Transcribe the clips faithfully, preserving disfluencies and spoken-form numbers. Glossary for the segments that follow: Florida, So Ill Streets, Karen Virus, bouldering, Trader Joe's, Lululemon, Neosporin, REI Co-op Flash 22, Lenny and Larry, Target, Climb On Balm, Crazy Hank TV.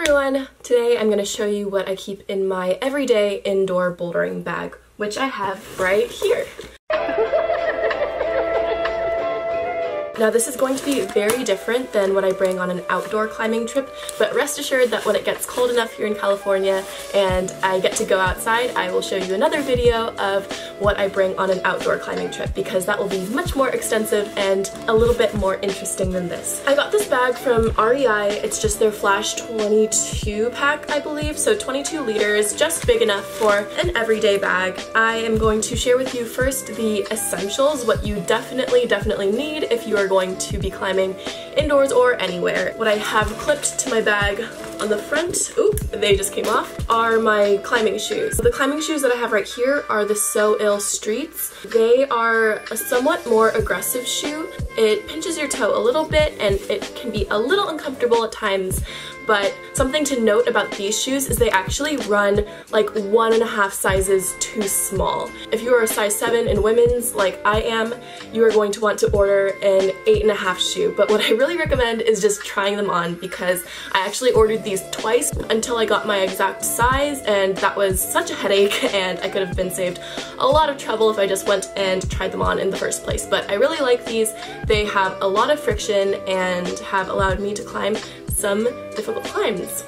everyone! Today I'm going to show you what I keep in my everyday indoor bouldering bag, which I have right here. Now this is going to be very different than what I bring on an outdoor climbing trip, but rest assured that when it gets cold enough here in California and I get to go outside, I will show you another video of what I bring on an outdoor climbing trip because that will be much more extensive and a little bit more interesting than this. I got this bag from R E I. It's just their Flash twenty-two pack, I believe, so twenty-two liters, just big enough for an everyday bag. I am going to share with you first the essentials, what you definitely, definitely need if you are going to be climbing indoors or anywhere. What I have clipped to my bag on the front, oop, they just came off, are my climbing shoes. The climbing shoes that I have right here are the So Ill Streets. They are a somewhat more aggressive shoe. It pinches your toe a little bit and it can be a little uncomfortable at times, but something to note about these shoes is they actually run like one and a half sizes too small. If you are a size seven in women's like I am, you are going to want to order an eight and a half shoe, but what I really recommend is just trying them on because I actually ordered these twice until I got my exact size, and that was such a headache and I could have been saved a lot of trouble if I just went and tried them on in the first place. But I really like these. They have a lot of friction and have allowed me to climb some difficult climbs.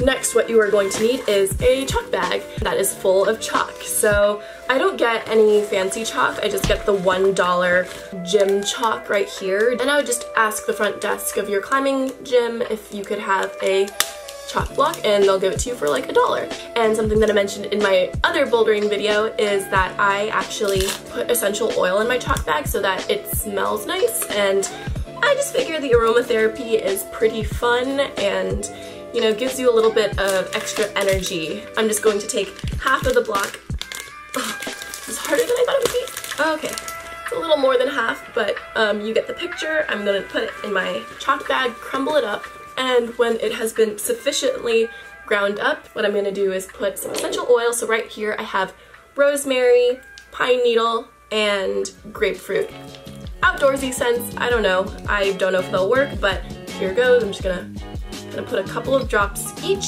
Next, what you are going to need is a chalk bag that is full of chalk. So I don't get any fancy chalk, I just get the one dollar gym chalk right here. And I would just ask the front desk of your climbing gym if you could have a chalk block and they'll give it to you for like a dollar. And something that I mentioned in my other bouldering video is that I actually put essential oil in my chalk bag so that it smells nice, and I just figure the aromatherapy is pretty fun and, you know, gives you a little bit of extra energy. I'm just going to take half of the block. Oh, this is harder than I thought it would be. Oh, okay, it's a little more than half, but um, you get the picture. I'm gonna put it in my chalk bag, crumble it up, and when it has been sufficiently ground up, what I'm gonna do is put some essential oil. So right here I have rosemary, pine needle, and grapefruit. Outdoorsy scents, I don't know. I don't know if they'll work, but here goes. I'm just gonna, gonna put a couple of drops each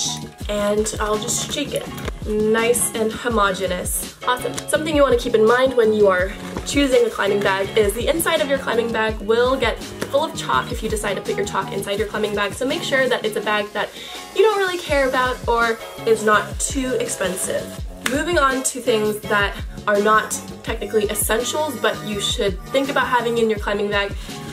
and I'll just shake it. Nice and homogeneous. Awesome. Something you want to keep in mind when you are choosing a climbing bag is the inside of your climbing bag will get full of chalk if you decide to put your chalk inside your climbing bag, so make sure that it's a bag that you don't really care about or is not too expensive. Moving on to things that are not technically essentials but you should think about having in your climbing bag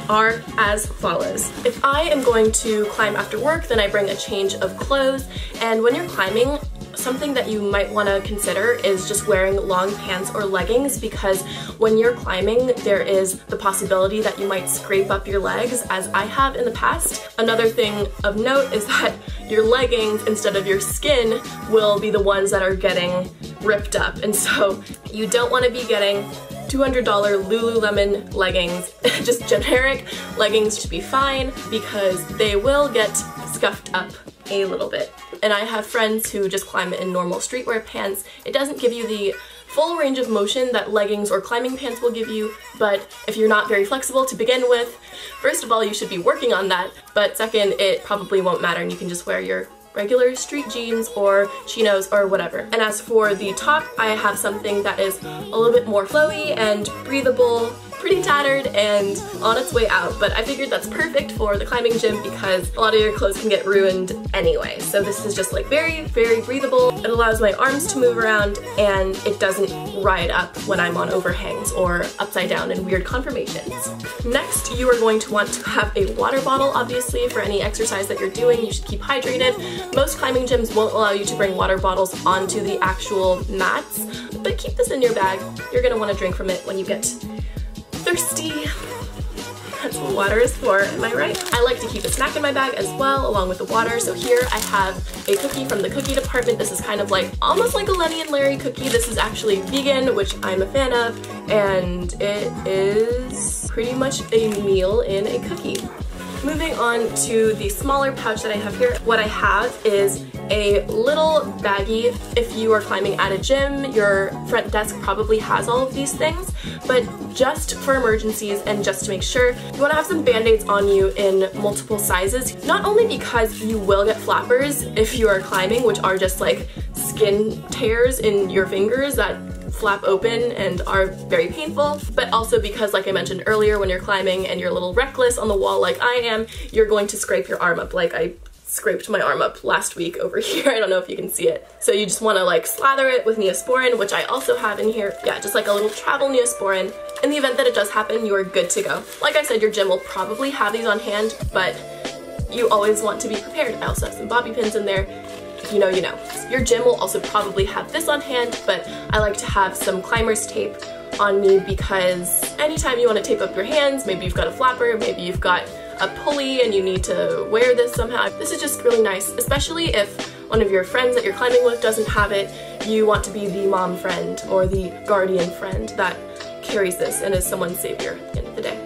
are as follows. If I am going to climb after work, then I bring a change of clothes, and when you're climbing, something that you might want to consider is just wearing long pants or leggings because when you're climbing there is the possibility that you might scrape up your legs, as I have in the past. Another thing of note is that your leggings instead of your skin will be the ones that are getting ripped up, and so you don't want to be getting two hundred dollar Lululemon leggings. Just generic leggings should be fine because they will get scuffed up a little bit. And I have friends who just climb in normal streetwear pants. It doesn't give you the full range of motion that leggings or climbing pants will give you, but if you're not very flexible to begin with, first of all, you should be working on that, but second, it probably won't matter and you can just wear your regular street jeans or chinos or whatever. And as for the top, I have something that is a little bit more flowy and breathable, pretty tattered and on its way out, but I figured that's perfect for the climbing gym because a lot of your clothes can get ruined anyway. So this is just like very, very breathable. It allows my arms to move around and it doesn't ride up when I'm on overhangs or upside down in weird conformations. Next, you are going to want to have a water bottle, obviously, for any exercise that you're doing. You should keep hydrated. Most climbing gyms won't allow you to bring water bottles onto the actual mats, but keep this in your bag. You're gonna wanna drink from it when you get thirsty. That's what water is for, am I right? I like to keep a snack in my bag as well, along with the water. So here I have a cookie from the cookie department. This is kind of like, almost like a Lenny and Larry cookie. This is actually vegan, which I'm a fan of, and it is pretty much a meal in a cookie. Moving on to the smaller pouch that I have here, what I have is a little baggie. If you are climbing at a gym, your front desk probably has all of these things, but just for emergencies and just to make sure, you want to have some band-aids on you in multiple sizes, not only because you will get flappers if you are climbing, which are just like skin tears in your fingers that flap open and are very painful, but also because, like I mentioned earlier, when you're climbing and you're a little reckless on the wall like I am, you're going to scrape your arm up like I scraped my arm up last week over here. I don't know if you can see it. So you just want to like slather it with Neosporin, which I also have in here. Yeah, just like a little travel Neosporin. In the event that it does happen, you are good to go. Like I said, your gym will probably have these on hand, but you always want to be prepared. I also have some bobby pins in there. You know, you know. Your gym will also probably have this on hand, but I like to have some climber's tape on me because anytime you want to tape up your hands, maybe you've got a flapper, maybe you've got a pulley and you need to wear this somehow. This is just really nice, especially if one of your friends that you're climbing with doesn't have it. You want to be the mom friend or the guardian friend that carries this and is someone's savior at the end of the day.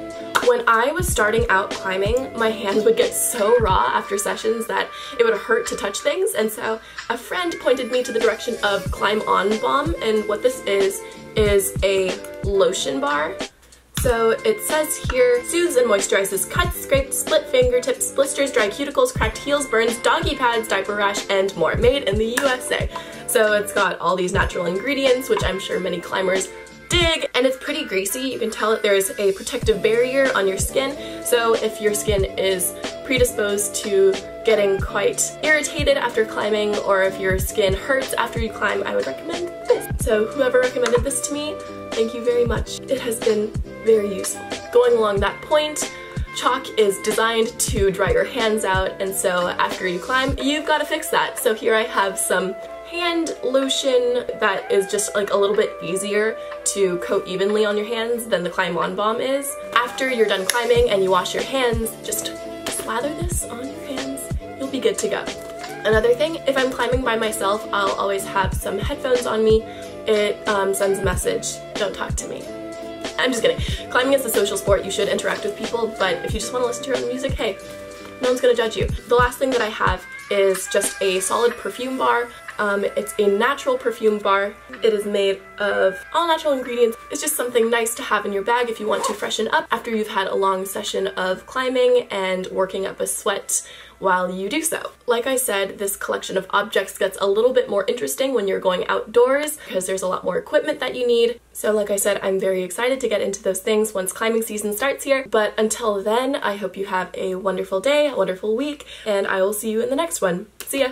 When I was starting out climbing, my hands would get so raw after sessions that it would hurt to touch things, and so a friend pointed me to the direction of Climb On Balm, and what this is is a lotion bar. So it says here, soothes and moisturizes cuts, scrapes, split fingertips, blisters, dry cuticles, cracked heels, burns, doggy pads, diaper rash, and more. Made in the U S A. So it's got all these natural ingredients, which I'm sure many climbers dig, and it's pretty greasy. You can tell that there's a protective barrier on your skin, so if your skin is predisposed to getting quite irritated after climbing, or if your skin hurts after you climb, I would recommend this. So whoever recommended this to me, thank you very much. It has been very useful. Going along that point, chalk is designed to dry your hands out, and so after you climb, you've got to fix that. So here I have some hand lotion that is just like a little bit easier to coat evenly on your hands than the Climb On Balm is. After you're done climbing and you wash your hands, just slather this on your hands. You'll be good to go. Another thing, if I'm climbing by myself, I'll always have some headphones on me. It um, sends a message, don't talk to me. I'm just kidding. Climbing is a social sport, you should interact with people, but if you just want to listen to your own music, hey, no one's gonna judge you. The last thing that I have is just a solid perfume bar. Um, it's a natural perfume bar. It is made of all natural ingredients. It's just something nice to have in your bag if you want to freshen up after you've had a long session of climbing and working up a sweat while you do so. Like I said, this collection of objects gets a little bit more interesting when you're going outdoors because there's a lot more equipment that you need. So like I said, I'm very excited to get into those things once climbing season starts here. But until then, I hope you have a wonderful day, a wonderful week, and I will see you in the next one. See ya!